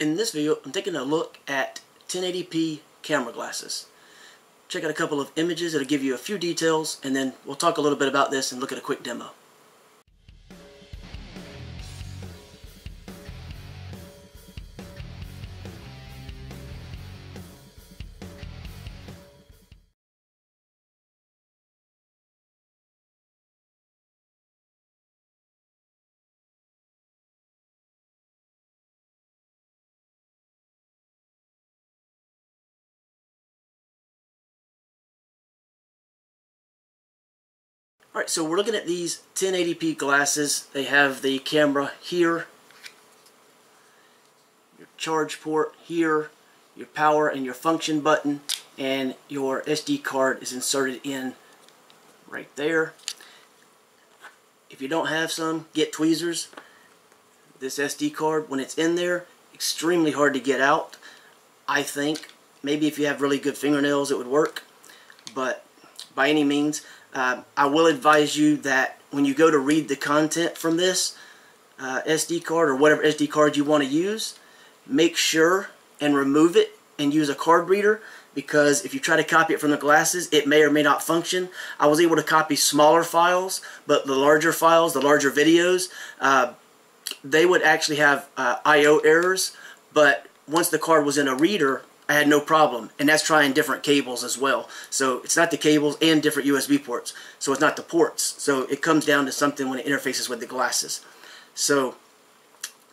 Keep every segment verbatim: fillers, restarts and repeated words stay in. In this video, I'm taking a look at ten eighty p camera glasses. Check out a couple of images, it'll give you a few details, and then we'll talk a little bit about this and look at a quick demo. Alright, so we're looking at these ten eighty p glasses. They have the camera here, your charge port here, your power and your function button, and your S D card is inserted in right there. If you don't have some, get tweezers. This S D card, when it's in there, extremely hard to get out. I think maybe if you have really good fingernails it would work, but by any means, Uh, I will advise you that when you go to read the content from this uh, S D card or whatever S D card you want to use, make sure and remove it and use a card reader, because if you try to copy it from the glasses, it may or may not function. I was able to copy smaller files, but the larger files, the larger videos, uh, they would actually have uh, I O errors, but once the card was in a reader, I had no problem, and that's trying different cables as well. So it's not the cables and different U S B ports, so it's not the ports. So it comes down to something when it interfaces with the glasses. So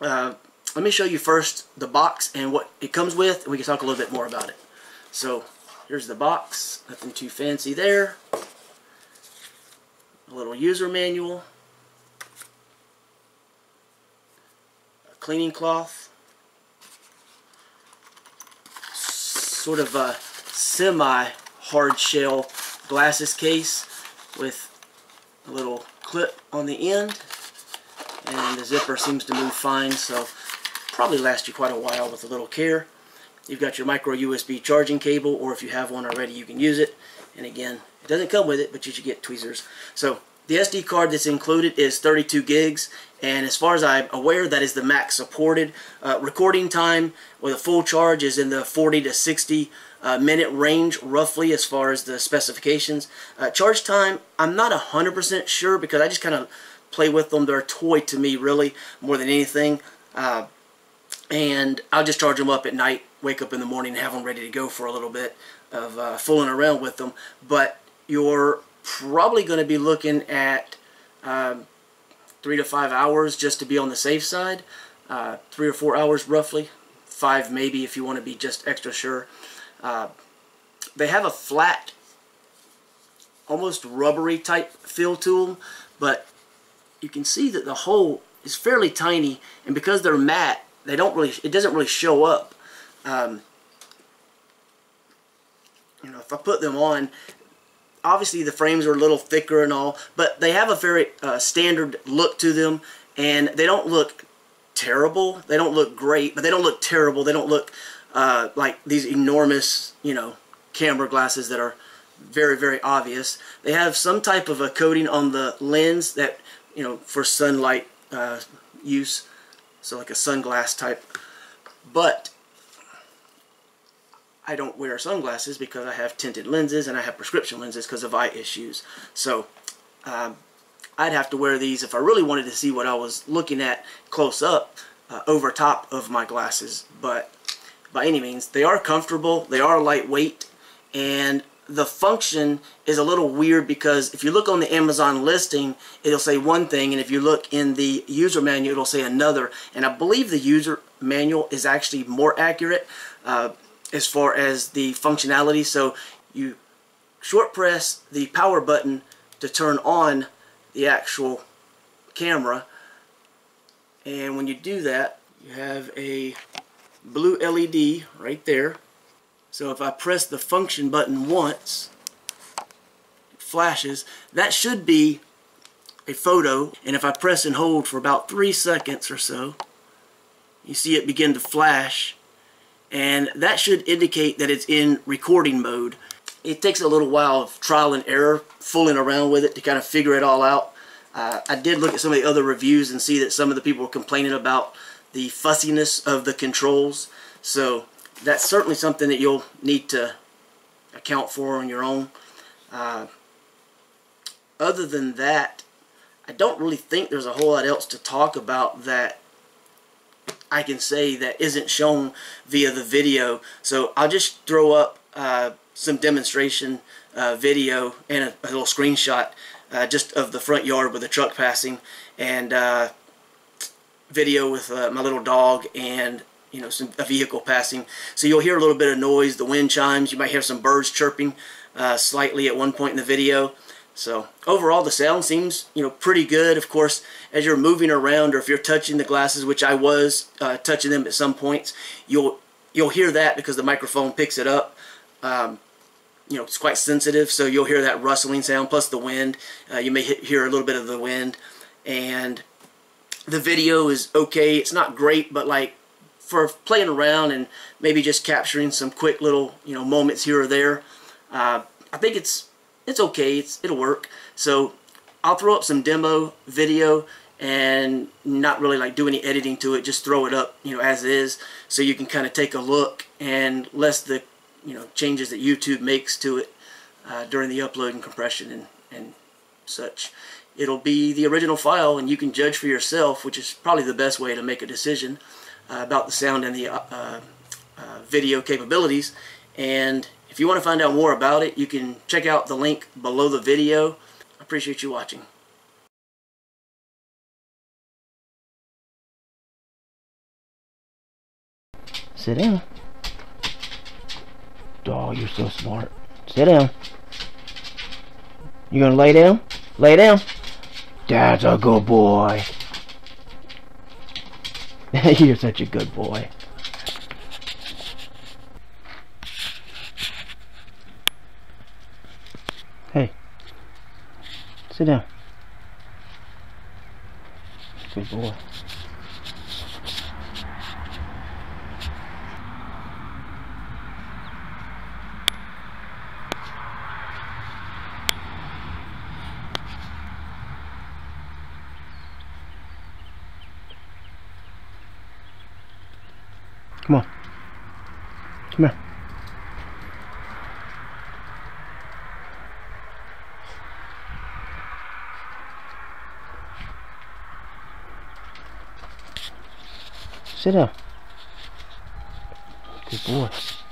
uh, let me show you first the box and what it comes with, and we can talk a little bit more about it. So here's the box, nothing too fancy there. A little user manual, a cleaning cloth, sort of a semi-hard shell glasses case with a little clip on the end, and the zipper seems to move fine, so probably last you quite a while with a little care. You've got your micro U S B charging cable, or if you have one already you can use it, and again, it doesn't come with it, but you should get tweezers. So the S D card that's included is thirty-two gigs, and as far as I'm aware, that is the max supported. Uh, recording time with a full charge is in the forty to sixty uh, minute range, roughly, as far as the specifications. Uh, charge time, I'm not one hundred percent sure, because I just kind of play with them. They're a toy to me, really, more than anything. Uh, and I'll just charge them up at night, wake up in the morning, and have them ready to go for a little bit of uh, fooling around with them. But your probably going to be looking at um, three to five hours just to be on the safe side, uh, three or four hours roughly, five maybe if you want to be just extra sure. Uh, they have a flat, almost rubbery type feel to them, but you can see that the hole is fairly tiny, and because they're matte, they don't really, it doesn't really show up. Um, you know, if I put them on. Obviously the frames are a little thicker and all, but they have a very uh, standard look to them, and they don't look terrible. They don't look great, but they don't look terrible. They don't look uh, like these enormous, you know, camera glasses that are very, very obvious. They have some type of a coating on the lens that, you know, for sunlight uh, use, so like a sunglass type. But I don't wear sunglasses because I have tinted lenses, and I have prescription lenses because of eye issues. So um, I'd have to wear these if I really wanted to see what I was looking at close up uh, over top of my glasses. But by any means, they are comfortable, they are lightweight, and the function is a little weird, because if you look on the Amazon listing, it'll say one thing, and if you look in the user manual, it'll say another. And I believe the user manual is actually more accurate uh, as far as the functionality. So you short press the power button to turn on the actual camera, and when you do that, you have a blue L E D right there. So if I press the function button once, it flashes. That should be a photo, and if I press and hold for about three seconds or so, you see it begin to flash, and that should indicate that it's in recording mode. It takes a little while of trial and error, fooling around with it to kind of figure it all out. Uh, I did look at some of the other reviews and see that some of the people were complaining about the fussiness of the controls. So that's certainly something that you'll need to account for on your own. Uh, other than that, I don't really think there's a whole lot else to talk about that I can say that isn't shown via the video. So I'll just throw up uh, some demonstration uh, video and a, a little screenshot uh, just of the front yard with the truck passing, and uh, video with uh, my little dog, and you know, some, a vehicle passing. So you'll hear a little bit of noise, the wind chimes, you might hear some birds chirping uh, slightly at one point in the video. So overall the sound seems, you know, pretty good. Of course, as you're moving around or if you're touching the glasses, which I was uh, touching them at some points, you'll you'll hear that because the microphone picks it up. Um, you know, it's quite sensitive, so you'll hear that rustling sound plus the wind. Uh, you may hear a little bit of the wind, and the video is okay. It's not great, but like for playing around and maybe just capturing some quick little, you know, moments here or there, uh, I think it's It's okay, it's, it'll work. So I'll throw up some demo video and not really like do any editing to it, just throw it up, you know, as is, so you can kind of take a look and list the, you know, changes that YouTube makes to it uh, during the upload and compression and, and such. It'll be the original file and you can judge for yourself, which is probably the best way to make a decision uh, about the sound and the uh, uh, video capabilities. And if you want to find out more about it, you can check out the link below the video. I appreciate you watching. Sit down. Oh, you're so smart. Sit down. You gonna lay down? Lay down. That's a good boy. You're such a good boy. Hey, sit down. Good boy. Come on. Come here. Sit down. Good boy.